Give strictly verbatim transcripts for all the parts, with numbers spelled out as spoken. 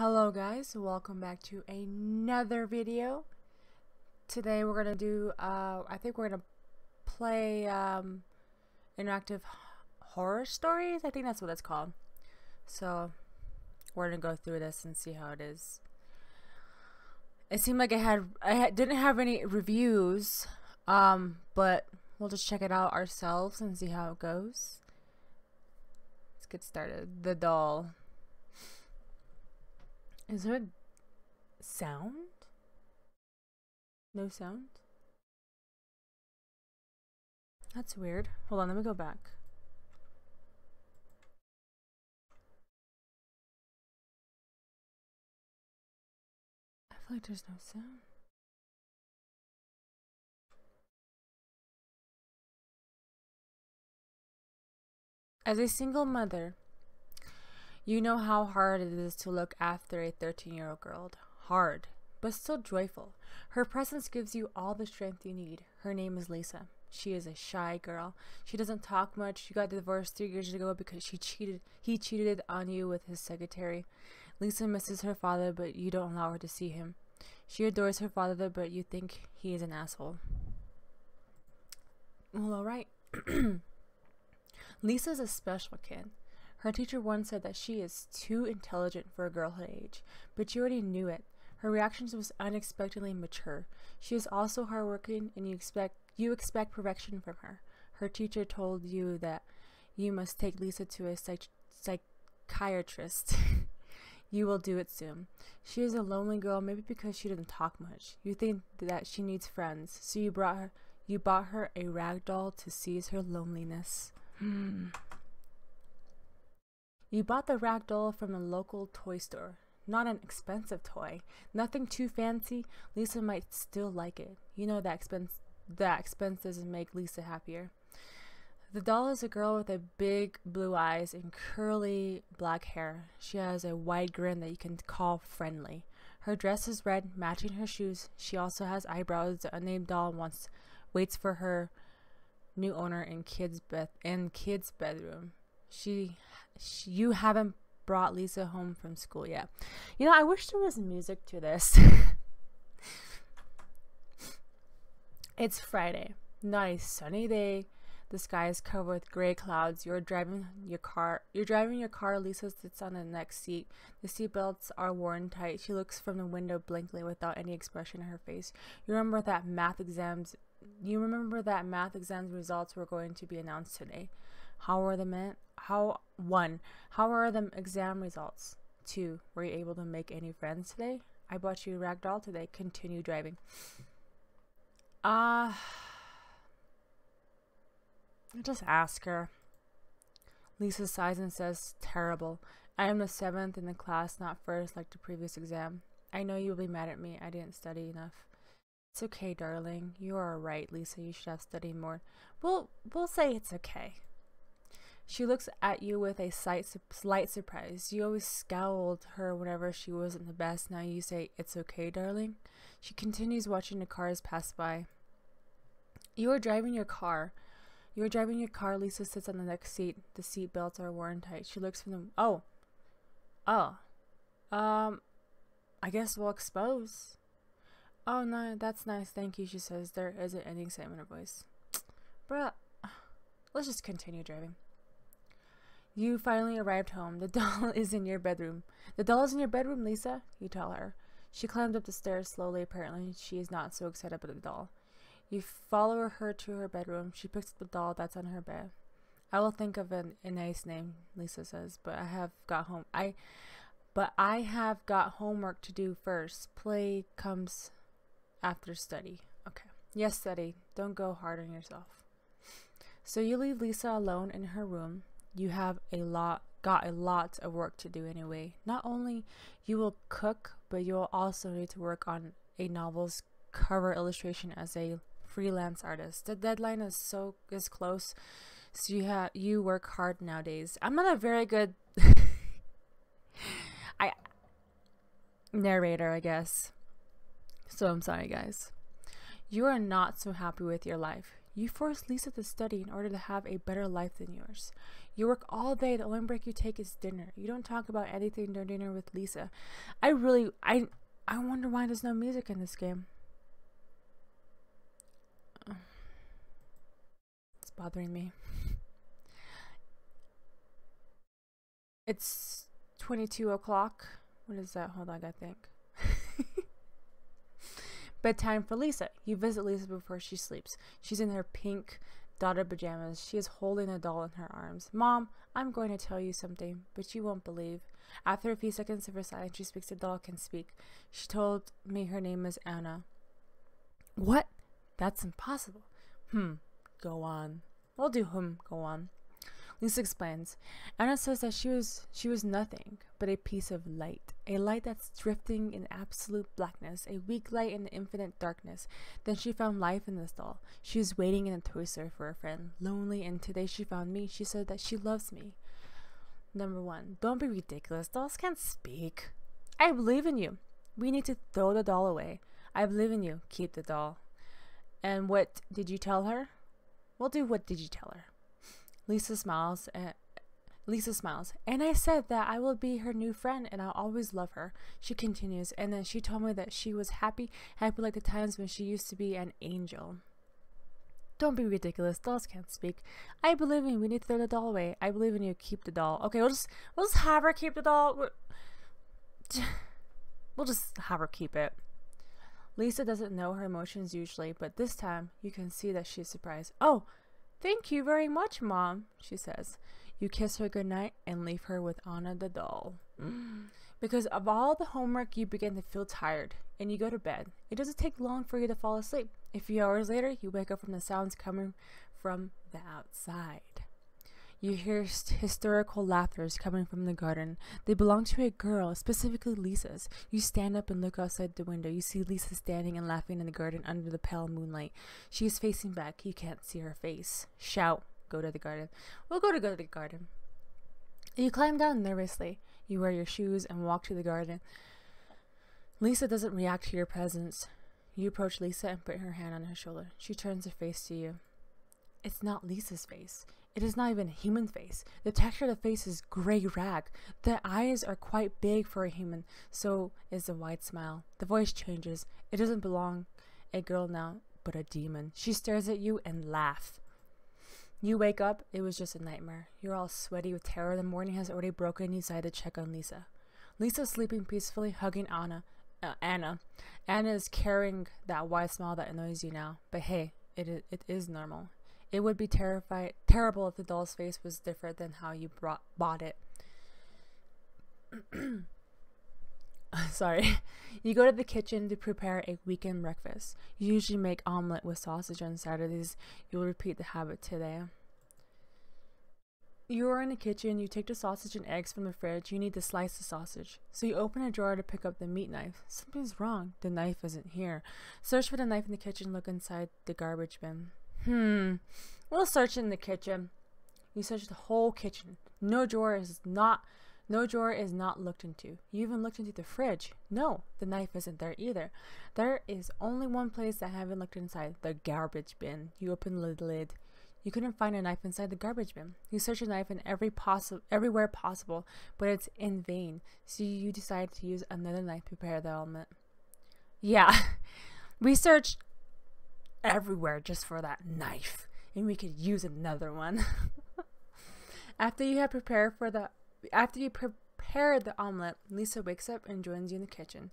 Hello guys, welcome back to another video. Today we're gonna do uh, I think we're gonna play um, interactive horror stories. I think that's what that's called. So we're gonna go through this and see how it is. It seemed like I had I had, didn't have any reviews, um, but we'll just check it out ourselves and see how it goes. Let's get started. The doll. Is there a sound? No sound? That's weird. Hold on, let me go back. I feel like there's no sound. As a single mother, you know how hard it is to look after a thirteen-year-old girl. Hard, but still joyful. Her presence gives you all the strength you need. Her name is Lisa. She is a shy girl. She doesn't talk much. She got divorced three years ago because she cheated. He cheated on you with his secretary. Lisa misses her father, but you don't allow her to see him. She adores her father, but you think he is an asshole. Well, all right. Lisa's a special kid. Her teacher once said that she is too intelligent for a girl her age, but you already knew it. Her reactions was unexpectedly mature. She is also hardworking, and you expect you expect perfection from her. Her teacher told you that you must take Lisa to a psych psychiatrist. You will do it soon. She is a lonely girl, maybe because she doesn't talk much. You think that she needs friends, so you brought her you bought her a rag doll to seize her loneliness. Hmm. You bought the rag doll from a local toy store. Not an expensive toy. Nothing too fancy. Lisa might still like it. You know that expense, that expense doesn't make Lisa happier. The doll is a girl with a big blue eyes and curly black hair. She has a wide grin that you can call friendly. Her dress is red, matching her shoes. She also has eyebrows. The unnamed doll wants, waits for her new owner in kids' bed in kids' bedroom. She, she, you haven't brought Lisa home from school yet. You know, I wish there was music to this. It's Friday, not a sunny day. The sky is covered with gray clouds. You're driving your car. You're driving your car. Lisa sits on the next seat. The seatbelts are worn tight. She looks from the window blankly without any expression in her face. You remember that math exams. You remember that math exams results were going to be announced today. How are the men? How one? How are the exam results? Two. Were you able to make any friends today? I bought you a rag doll today. Continue driving. Ah. Uh, just ask her. Lisa sighs and says, "Terrible. I am the seventh in the class, not first like the previous exam. I know you will be mad at me. I didn't study enough." It's okay, darling. You are right, Lisa. You should have studied more. We'll we'll say it's okay. She looks at you with a slight surprise. You always scowled her whenever she wasn't the best. Now you say, "It's okay, darling." She continues watching the cars pass by. You are driving your car. You are driving your car. Lisa sits on the next seat. The seat belts are worn tight. She looks from the... Oh. Oh. Um. I guess we'll expose. Oh, no, that's nice. Thank you, she says. There isn't any excitement in her voice. Bruh. Let's just continue driving. You finally arrived home. The doll is in your bedroom. The doll is in your bedroom, Lisa, you tell her. She climbs up the stairs slowly. Apparently, she is not so excited about the doll. You follow her to her bedroom. She picks up the doll that's on her bed. I will think of an, a nice name, Lisa says, but I have got home. I, but I have got homework to do first. Play comes after study. Okay. Yes, study. Don't go hard on yourself. So you leave Lisa alone in her room. You have a lot, got a lot of work to do anyway. Not only you will cook, but you will also need to work on a novel's cover illustration as a freelance artist. The deadline is so is close, so you have you work hard nowadays. I'm not a very good I narrator, I guess. So I'm sorry, guys. You are not so happy with your life. You force Lisa to study in order to have a better life than yours. You work all day. The only break you take is dinner. You don't talk about anything during dinner with Lisa. I really, I, I wonder why there's no music in this game. It's bothering me. It's twenty-two o'clock. What is that? Hold on, I think. Bedtime for Lisa. You visit Lisa before she sleeps. She's in her pink dotted pajamas. She is holding a doll in her arms. Mom, I'm going to tell you something, but you won't believe. After a few seconds of her silence, she speaks. The doll can speak. She told me her name is Anna. What? That's impossible. Hmm. Go on. We'll do hmm. Go on. Lisa explains. Anna says that she was she was nothing but a piece of light. A light that's drifting in absolute blackness, a weak light in the infinite darkness. Then she found life in this doll. She was waiting in a toaster for a friend, lonely, and today she found me. She said that she loves me. Number one, don't be ridiculous. Dolls can't speak. I believe in you. We need to throw the doll away. I believe in you. Keep the doll. And what did you tell her? We'll do what did you tell her? Lisa smiles and Lisa smiles. And I said that I will be her new friend and I'll always love her. She continues, and then she told me that she was happy, happy like the times when she used to be an angel. Don't be ridiculous. Dolls can't speak. I believe in you. We need to throw the doll away. I believe in you. Keep the doll. Okay, we'll just we'll just have her keep the doll. We're, we'll just have her keep it. Lisa doesn't know her emotions usually, but this time you can see that she's surprised. Oh, thank you very much, Mom, she says. You kiss her goodnight and leave her with Anna the doll. Mm. Because of all the homework, you begin to feel tired and you go to bed. It doesn't take long for you to fall asleep. A few hours later, you wake up from the sounds coming from the outside. You hear hysterical laughters coming from the garden. They belong to a girl, specifically Lisa's. You stand up and look outside the window. You see Lisa standing and laughing in the garden under the pale moonlight. She is facing back. You can't see her face. Shout. Go to the garden. We'll go to go to the garden. You climb down nervously. You wear your shoes and walk to the garden. Lisa doesn't react to your presence. You approach Lisa and put her hand on her shoulder. She turns her face to you. It's not Lisa's face. It is not even a human face. The texture of the face is gray rag. The eyes are quite big for a human. So is the wide smile. The voice changes. It doesn't belong a girl now, but a demon. She stares at you and laughs. You wake up. It was just a nightmare. You're all sweaty with terror. The morning has already broken. You decide to check on Lisa. Lisa's sleeping peacefully, hugging Anna. Uh, Anna. Anna is carrying that wide smile that annoys you now. But hey, it is, it is normal. It would be terrified, terrible if the doll's face was different than how you brought, bought it. Sorry. You go to the kitchen to prepare a weekend breakfast. You usually make omelet with sausage on Saturdays. You'll repeat the habit today. You are in the kitchen. You take the sausage and eggs from the fridge. You need to slice the sausage. So you open a drawer to pick up the meat knife. Something's wrong. The knife isn't here. Search for the knife in the kitchen. Look inside the garbage bin. Hmm. We'll search in the kitchen. You search the whole kitchen. No drawer is not... No drawer is not looked into. You even looked into the fridge. No, the knife isn't there either. There is only one place I haven't looked inside, the garbage bin. You open the lid. You couldn't find a knife inside the garbage bin. You search a knife in every possi- everywhere possible, but it's in vain. So you decide to use another knife to prepare the omelet. Yeah, we searched everywhere just for that knife, and we could use another one. After you have prepared for the After you prepare the omelet, Lisa wakes up and joins you in the kitchen.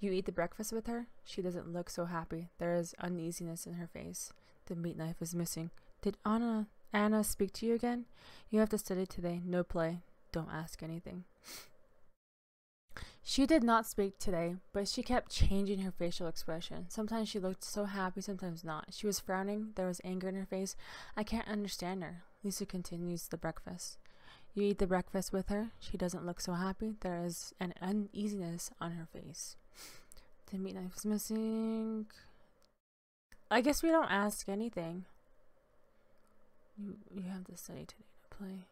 You eat the breakfast with her. She doesn't look so happy. There is uneasiness in her face. The meat knife is missing. Did Anna, Anna speak to you again? You have to study today. No play. Don't ask anything. She did not speak today, but she kept changing her facial expression. Sometimes she looked so happy, sometimes not. She was frowning. There was anger in her face. I can't understand her. Lisa continues the breakfast. You eat the breakfast with her. She doesn't look so happy. There is an uneasiness on her face. The meat knife is missing. I guess we don't ask anything. You, you have to study today to play.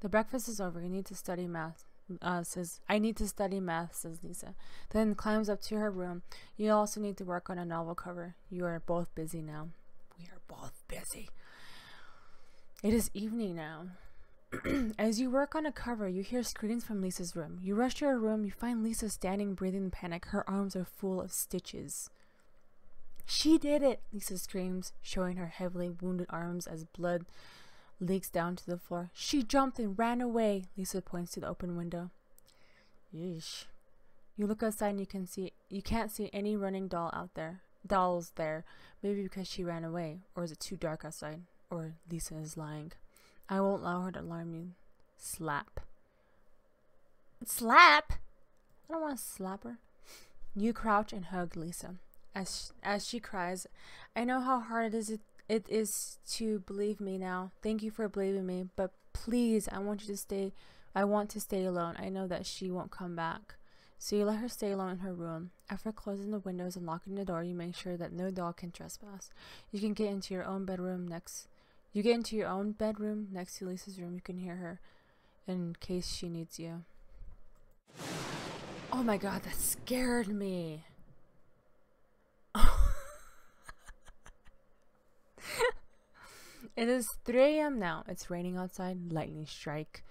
The breakfast is over. You need to study math. Uh, says, I need to study math, says Lisa. Then climbs up to her room. You also need to work on a novel cover. You are both busy now. We are both busy. It is evening now. As you work on a cover, you hear screams from Lisa's room. You rush to her room. You find Lisa standing, breathing in panic. Her arms are full of stitches. She did it, Lisa screams, showing her heavily wounded arms as blood leaks down to the floor. She jumped and ran away. Lisa points to the open window. Yeesh. You look outside and you can see you can't see any running doll out there. Dolls there. Maybe because she ran away, or is it too dark outside? Or Lisa is lying. I won't allow her to alarm you. Slap. Slap? I don't want to slap her. You crouch and hug Lisa. As, as she cries, I know how hard it is, it, it is to believe me now. Thank you for believing me, but please, I want you to stay. I want to stay alone. I know that she won't come back. So you let her stay alone in her room. After closing the windows and locking the door, you make sure that no doll can trespass. You can get into your own bedroom next. You get into your own bedroom next to Lisa's room. You can hear her in case she needs you. Oh my god, that scared me. It is three A M now. It's raining outside. Lightning strike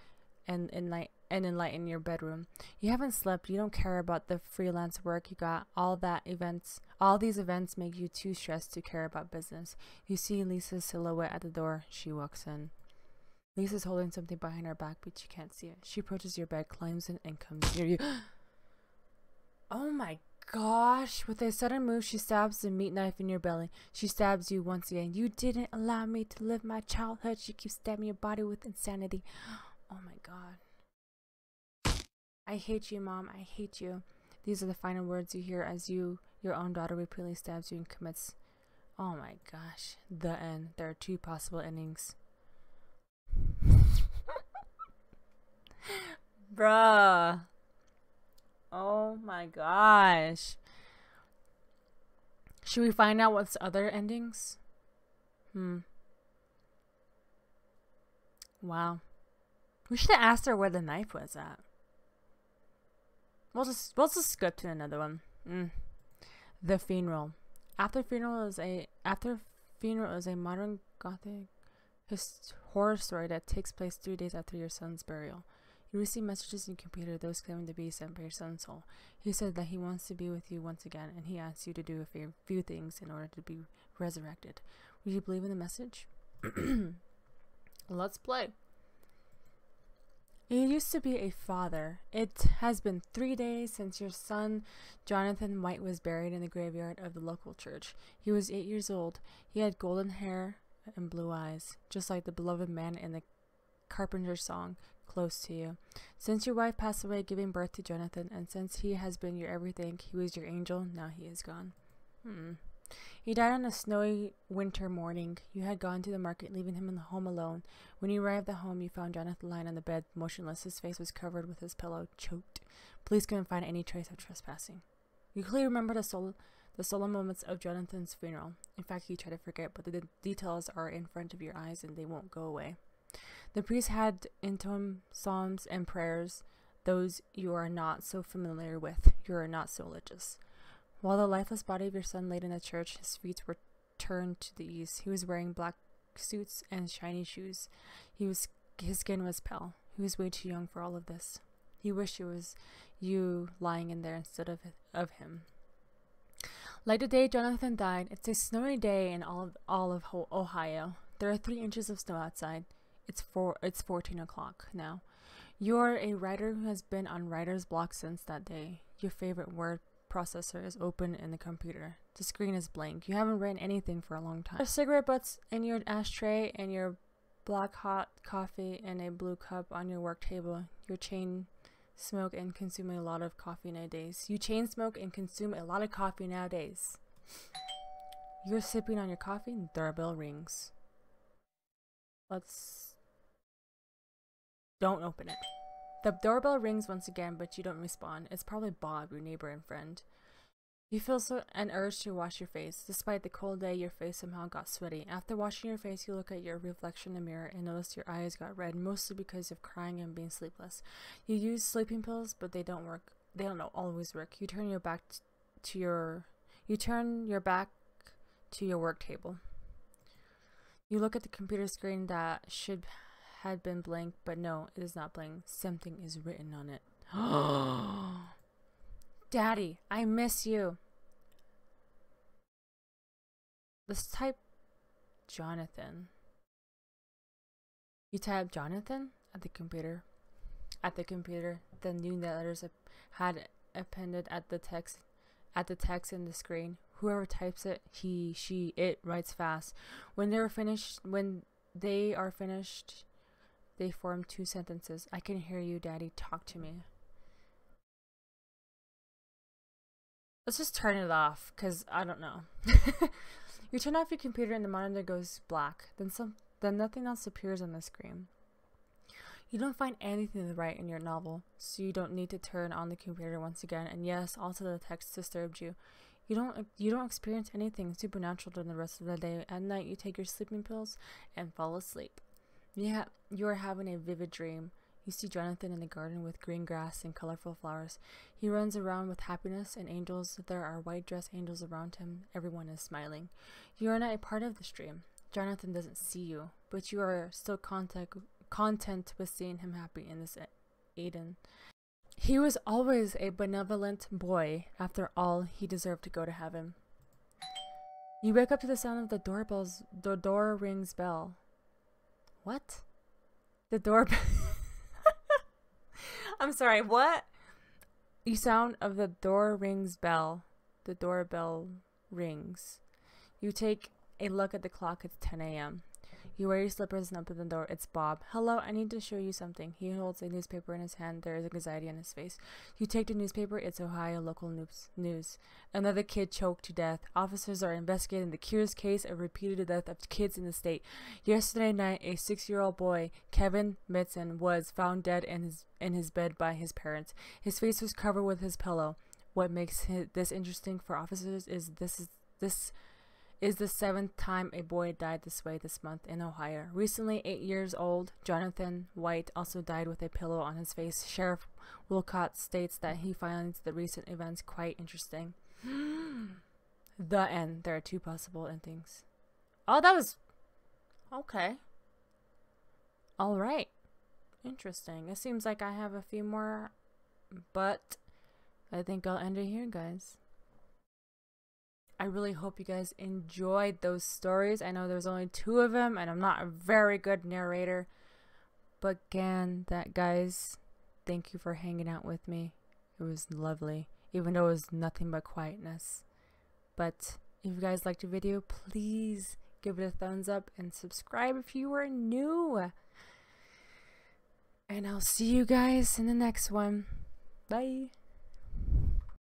and enlight and enlighten your bedroom. You haven't slept. You don't care about the freelance work you got. All that events, all these events make you too stressed to care about business. You see Lisa's silhouette at the door. She walks in. Lisa's holding something behind her back, but you can't see it. She approaches your bed, climbs in, and comes near you. Oh my god. Gosh, with a sudden move, she stabs the meat knife in your belly. She stabs you once again. You didn't allow me to live my childhood. She keeps stabbing your body with insanity. Oh my god. I hate you, Mom. I hate you. These are the final words you hear as you, your own daughter, repeatedly stabs you and commits. Oh my gosh. The end. There are two possible endings. Bruh. Oh my gosh. Should we find out what's other endings? Hmm. Wow. We should have asked her where the knife was at. We'll just we'll just skip to another one. Mm. The funeral. After funeral is a after funeral is a modern gothic horror story that takes place three days after your son's burial. You receive messages in your computer, those claiming to be sent by your son's soul. He said that he wants to be with you once again, and he asks you to do a few things in order to be resurrected. Would you believe in the message? Let's play. You used to be a father. It has been three days since your son, Jonathan White, was buried in the graveyard of the local church. He was eight years old. He had golden hair and blue eyes, just like the beloved man in the Carpenter's song, Close to You. Since your wife passed away giving birth to Jonathan, and since he has been your everything, he was your angel, now he is gone. Hmm. He died on a snowy winter morning. You had gone to the market, leaving him in the home alone. When you arrived at home, you found Jonathan lying on the bed, motionless. His face was covered with his pillow, choked. Police couldn't find any trace of trespassing. You clearly remember the soul the solemn moments of Jonathan's funeral. In fact, you try to forget, but the de details are in front of your eyes and they won't go away. The priest had intoned psalms and prayers, those you are not so familiar with. You are not so religious. While the lifeless body of your son laid in the church, his feet were turned to the east. He was wearing black suits and shiny shoes. He was, his skin was pale. He was way too young for all of this. He wished it was you lying in there instead of, of him. Like the day Jonathan died, it's a snowy day in all of, all of Ohio. There are three inches of snow outside. It's four, it's fourteen o'clock now. You're a writer who has been on writer's block since that day. Your favorite word processor is open in the computer. The screen is blank. You haven't written anything for a long time. There are cigarette butts in your ashtray and your black hot coffee and a blue cup on your work table. Your chain smoke and consume a lot of coffee nowadays. You chain smoke and consume a lot of coffee nowadays. You're sipping on your coffee and the doorbell rings. Let's... Don't open it. The doorbell rings once again, but you don't respond. It's probably Bob, your neighbor and friend. You feel so an urge to wash your face. Despite the cold day, your face somehow got sweaty. After washing your face, you look at your reflection in the mirror and notice your eyes got red, mostly because of crying and being sleepless. You use sleeping pills, but they don't work. They don't always work. You turn your back to your. You turn your back to your work table. You look at the computer screen that should had been blank, but no, it is not blank. Something is written on it. Daddy, I miss you. Let's type Jonathan. You type Jonathan at the computer. At the computer, the new letters had appended at the text at the text in the screen. Whoever types it, he, she, it writes fast. When they're finished, when they are finished, they form two sentences. I can hear you, Daddy. Talk to me. Let's just turn it off, because I don't know. You turn off your computer and the monitor goes black. Then some. Then nothing else appears on the screen. You don't find anything to write in your novel, so you don't need to turn on the computer once again. And yes, also the text disturbed you. You don't. You don't experience anything supernatural during the rest of the day. At night, you take your sleeping pills and fall asleep. Yeah, you are having a vivid dream. You see Jonathan in the garden with green grass and colorful flowers. He runs around with happiness and angels. There are white-dressed angels around him. Everyone is smiling. You are not a part of this dream. Jonathan doesn't see you, but you are still contact, content with seeing him happy in this Eden. He was always a benevolent boy. After all, he deserved to go to heaven. You wake up to the sound of the doorbells. The door rings bell. What? The doorbell. I'm sorry, what? The sound of the door rings bell. The doorbell rings. You take a look at the clock. It's ten A M You wear your slippers and open the door. It's Bob. Hello, I need to show you something. He holds a newspaper in his hand. There is anxiety on his face. You take the newspaper. It's Ohio local news. Another kid choked to death. Officers are investigating the curious case of repeated death of kids in the state. Yesterday night, a six-year-old boy, Kevin Mitson, was found dead in his in his bed by his parents. His face was covered with his pillow. What makes this interesting for officers is this is this. is the seventh time a boy died this way this month in Ohio. Recently, eight years old, Jonathan White also died with a pillow on his face. Sheriff Wilcott states that he finds the recent events quite interesting. The end. There are two possible endings. Oh, that was... Okay. Alright. Interesting. It seems like I have a few more, but I think I'll end it here, guys. I really hope you guys enjoyed those stories. I know there's only two of them, and I'm not a very good narrator. But again, that guys, thank you for hanging out with me. It was lovely, even though it was nothing but quietness. But if you guys liked the video, please give it a thumbs up and subscribe if you are new. And I'll see you guys in the next one. Bye.